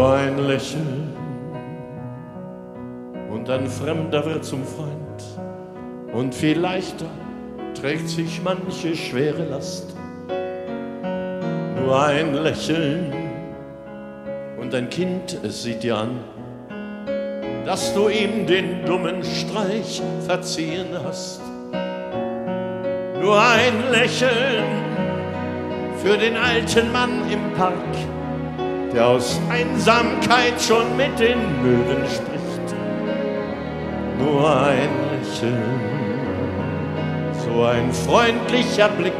nur ein Lächeln und ein Fremder wird zum Freund und viel leichter trägt sich manche schwere Last. Nur ein Lächeln und ein Kind, es sieht dir an, dass du ihm den dummen Streich verziehen hast. Nur ein Lächeln für den alten Mann im Park, der aus Einsamkeit schon mit den Möwen spricht. Nur ein Lächeln, so ein freundlicher Blick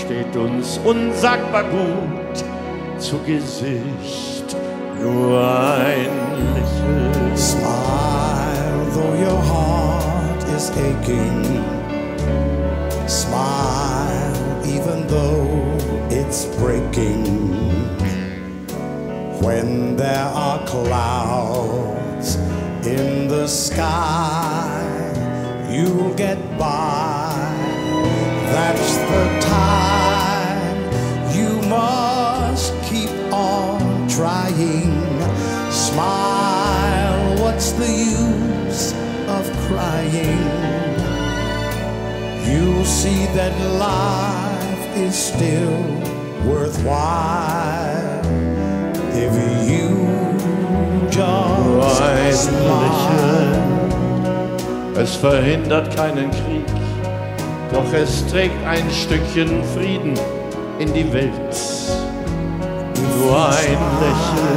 steht uns unsagbar gut zu Gesicht. Nur ein Lächeln. Smile, though your heart is aching. Smile, even though it's breaking. When there are clouds in the sky, you'll get by. That's the time you must keep on trying. Smile, what's the use of crying? You'll see that life is still worthwhile. If you just smile. Es verhindert keinen Krieg, doch es trägt ein Stückchen Frieden in die Welt. Nur ein Lächeln,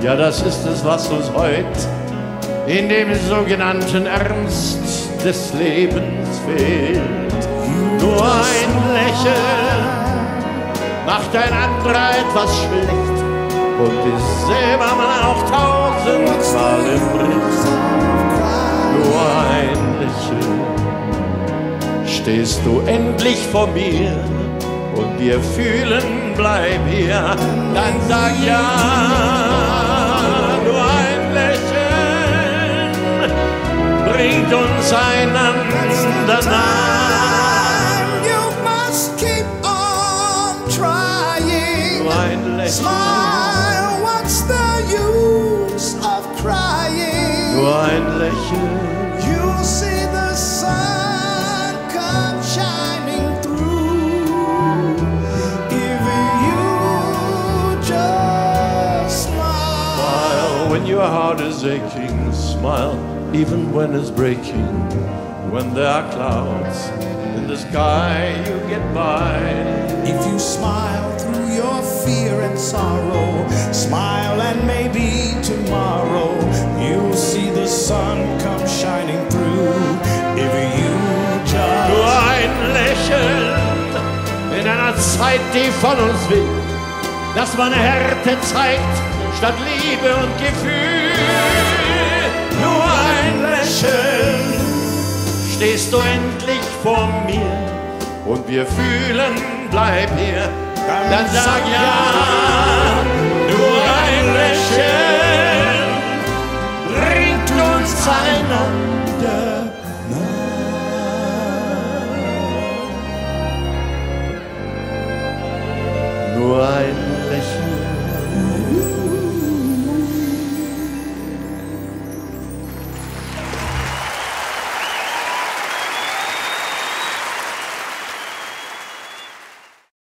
ja, das ist es, was uns heute in dem sogenannten Ernst des Lebens fehlt. Nur ein Lächeln macht ein anderer etwas schlecht und ist selber mal auch tausendmal im Recht. Nur ein Lächeln stehst du endlich vor mir und wir fühlen, bleib hier, dann sag ja. Nur ein Lächeln bringt uns einander nah. Smile, what's the use of crying? Nur ein Lächeln. You'll see the sun come shining through if you just smile. Smile when your heart is aching. Smile even when it's breaking. When there are clouds in the sky, you get by. If you smile through your fear and sorrow, smile and maybe tomorrow you'll see the sun come shining through. If you just nur ein Lächeln in einer Zeit, die von uns weht, dass man Härte zeigt statt Liebe und Gefühl. Nur ein Lächeln stehst du endlich vor mir und wir fühlen, bleib hier. Dann sag ja.